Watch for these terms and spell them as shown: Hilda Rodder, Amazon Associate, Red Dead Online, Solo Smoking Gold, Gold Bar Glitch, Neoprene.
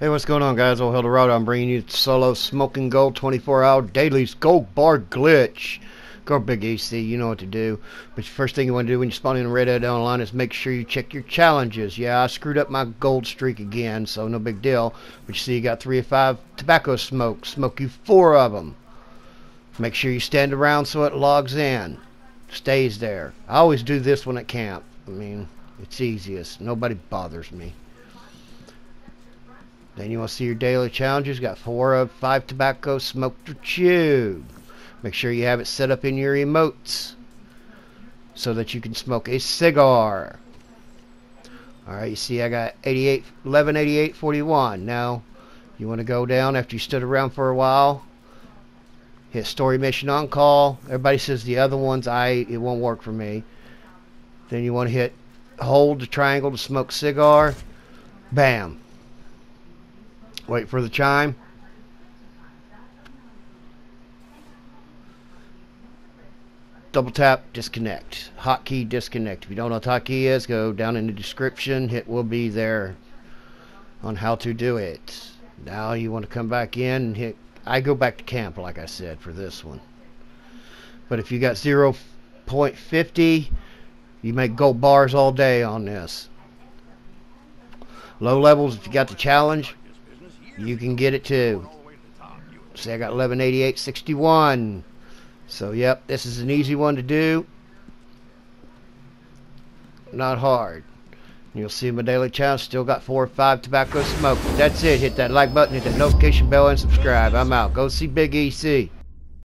Hey, what's going on, guys? Well, Hilda Rodder. I'm bringing you Solo Smoking Gold 24-hour daily Gold Bar Glitch. Go Big EC, you know what to do. But the first thing you want to do when you spawn in Red Dead Online is make sure you check your challenges. Yeah, I screwed up my gold streak again, so no big deal. But you see, you got 3 of 5 tobacco smokes. Smoke you 4 of them. Make sure you stand around so it logs in. Stays there. I always do this one at camp. I mean, it's easiest. Nobody bothers me. Then you want to see your daily challenges. Got 4 of 5 tobacco smoked or chewed. Make sure you have it set up in your emotes so that you can smoke a cigar. Alright, you see I got 88, 11, 88, 41. Now, you want to go down after you stood around for a while. Hit story mission on call. Everybody says the other ones it won't work for me. Then you want to hit hold the triangle to smoke cigar. Bam. Wait for the chime. Double tap, disconnect. Hotkey disconnect. If you don't know what hotkey is, go down in the description. It will be there on how to do it. Now you want to come back in and hit. I go back to camp, like I said, for this one. But if you got 0.50, you make gold bars all day on this. Low levels, if you got the challenge, you can get it too. See, I got 1188.61. So, yep, this is an easy one to do. Not hard. You'll see my daily challenge. Still got 4 or 5 tobacco smoked. That's it. Hit that like button, hit that notification bell, and subscribe. I'm out. Go see Big EC.